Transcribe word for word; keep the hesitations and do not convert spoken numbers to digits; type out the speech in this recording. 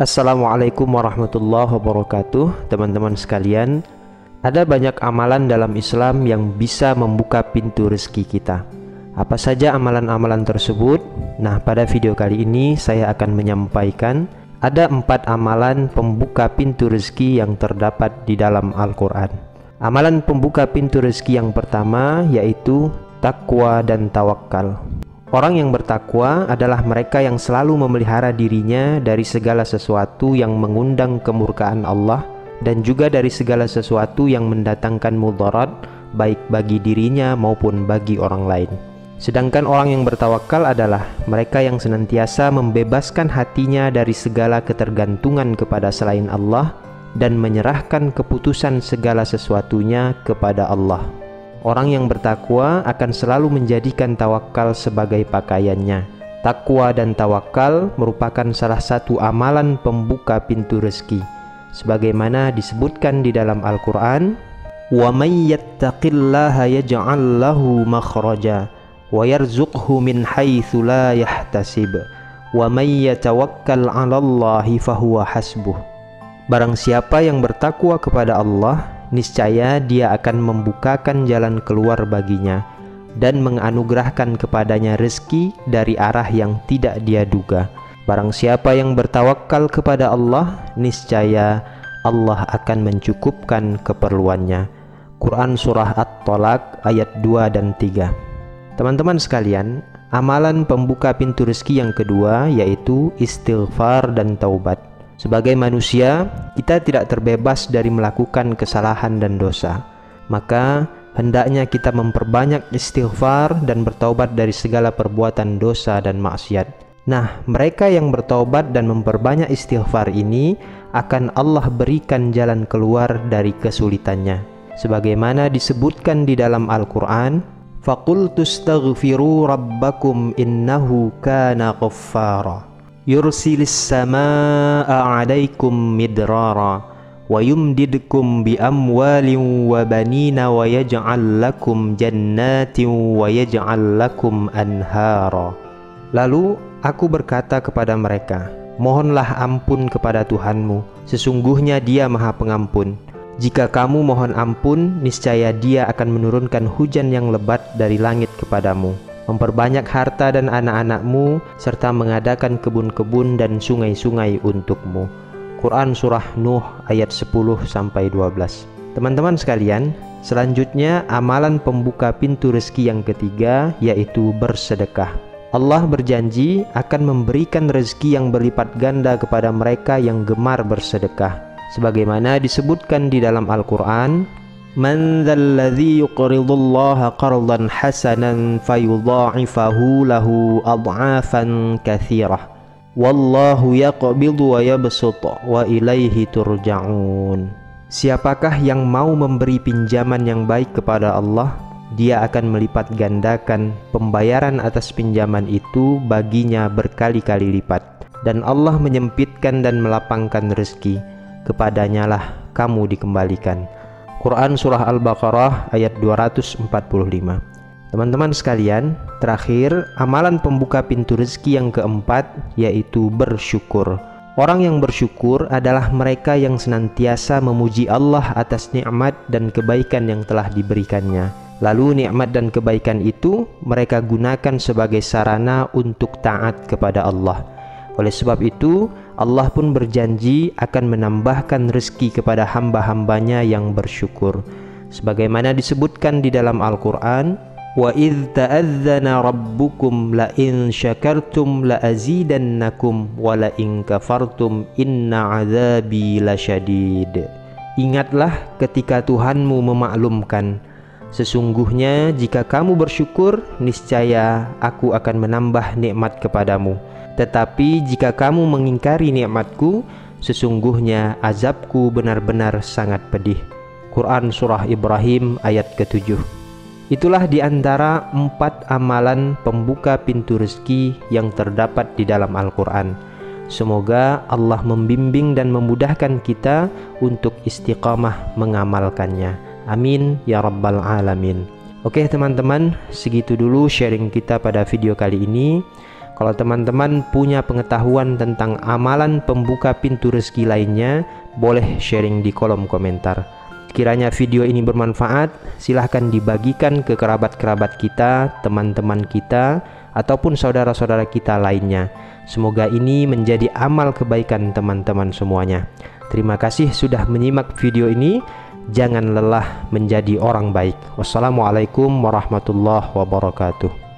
Assalamualaikum warahmatullahi wabarakatuh. Teman-teman sekalian, ada banyak amalan dalam Islam yang bisa membuka pintu rezeki kita. Apa saja amalan-amalan tersebut? Nah, pada video kali ini saya akan menyampaikan ada empat amalan pembuka pintu rezeki yang terdapat di dalam Al-Qur'an. Amalan pembuka pintu rezeki yang pertama yaitu takwa dan tawakal. Orang yang bertakwa adalah mereka yang selalu memelihara dirinya dari segala sesuatu yang mengundang kemurkaan Allah dan juga dari segala sesuatu yang mendatangkan mudarat, baik bagi dirinya maupun bagi orang lain. Sedangkan orang yang bertawakal adalah mereka yang senantiasa membebaskan hatinya dari segala ketergantungan kepada selain Allah dan menyerahkan keputusan segala sesuatunya kepada Allah. Orang yang bertakwa akan selalu menjadikan tawakal sebagai pakaiannya. Takwa dan tawakal merupakan salah satu amalan pembuka pintu rezeki, sebagaimana disebutkan di dalam Al-Qur'an, "Wa may yattaqillaha yaj'al lahu makhraja wa yarzuqhu min haitsu la yahtasib wa may yatawakkal 'alallahi fahuwa hasbuh." Barang siapa yang bertakwa kepada Allah, niscaya dia akan membukakan jalan keluar baginya dan menganugerahkan kepadanya rezeki dari arah yang tidak dia duga. Barang siapa yang bertawakal kepada Allah, niscaya Allah akan mencukupkan keperluannya. Quran Surah At-Talaq ayat dua dan tiga. Teman-teman sekalian, amalan pembuka pintu rezeki yang kedua yaitu istighfar dan taubat. Sebagai manusia, kita tidak terbebas dari melakukan kesalahan dan dosa. Maka, hendaknya kita memperbanyak istighfar dan bertaubat dari segala perbuatan dosa dan maksiat. Nah, mereka yang bertaubat dan memperbanyak istighfar ini akan Allah berikan jalan keluar dari kesulitannya. Sebagaimana disebutkan di dalam Al-Qur'an, "Faqultu astaghfiru rabbakum innahu kana ghaffara." Yursilis samaa alaikum midrara wa yumdidkum bi amwalin wa banina wa yaj'al lakum jannatin wa yaj'al lakum anhara. Lalu aku berkata kepada mereka, mohonlah ampun kepada Tuhanmu, sesungguhnya Dia Maha Pengampun. Jika kamu mohon ampun, niscaya Dia akan menurunkan hujan yang lebat dari langit kepadamu, memperbanyak harta dan anak-anakmu, serta mengadakan kebun-kebun dan sungai-sungai untukmu. Quran Surah Nuh ayat sepuluh sampai dua belas. Teman-teman sekalian, selanjutnya amalan pembuka pintu rezeki yang ketiga yaitu bersedekah. Allah berjanji akan memberikan rezeki yang berlipat ganda kepada mereka yang gemar bersedekah. Sebagaimana disebutkan di dalam Al-Qur'an, "Man dzalladzi yuqridullaha qardan hasanan fayudha'ifahu lahu ad'afan katsirah wallahu yaqbidu wa yabsutu wa ilaihi turja'un." Siapakah yang mau memberi pinjaman yang baik kepada Allah, Dia akan melipat gandakan pembayaran atas pinjaman itu baginya berkali-kali lipat, dan Allah menyempitkan dan melapangkan rezeki, kepadanyalah kamu dikembalikan. Quran Surah Al-Baqarah ayat dua ratus empat puluh lima. Teman-teman sekalian, terakhir, amalan pembuka pintu rezeki yang keempat yaitu bersyukur. Orang yang bersyukur adalah mereka yang senantiasa memuji Allah atas nikmat dan kebaikan yang telah diberikannya. Lalu nikmat dan kebaikan itu mereka gunakan sebagai sarana untuk taat kepada Allah. Oleh sebab itu, Allah pun berjanji akan menambahkan rezeki kepada hamba-hambanya yang bersyukur. Sebagaimana disebutkan di dalam Al-Qur'an, "Wa idh ta'adzana rabbukum la in syakartum la azidannakum wa la in kafartum inna 'adzabi lasyadid." Ingatlah ketika Tuhanmu memaklumkan, sesungguhnya jika kamu bersyukur, niscaya aku akan menambah nikmat kepadamu. Tetapi jika kamu mengingkari nikmatku, sesungguhnya azabku benar-benar sangat pedih. Quran Surah Ibrahim ayat ketujuh. Itulah di antara empat amalan pembuka pintu rezeki yang terdapat di dalam Al-Qur'an. Semoga Allah membimbing dan memudahkan kita untuk istiqamah mengamalkannya. Amin ya rabbal alamin. Oke teman-teman, segitu dulu sharing kita pada video kali ini. Kalau teman-teman punya pengetahuan tentang amalan pembuka pintu rezeki lainnya, boleh sharing di kolom komentar. Kiranya video ini bermanfaat, silahkan dibagikan ke kerabat-kerabat kita, teman-teman kita, ataupun saudara-saudara kita lainnya. Semoga ini menjadi amal kebaikan teman-teman semuanya. Terima kasih sudah menyimak video ini. Jangan lelah menjadi orang baik. Wassalamualaikum warahmatullahi wabarakatuh.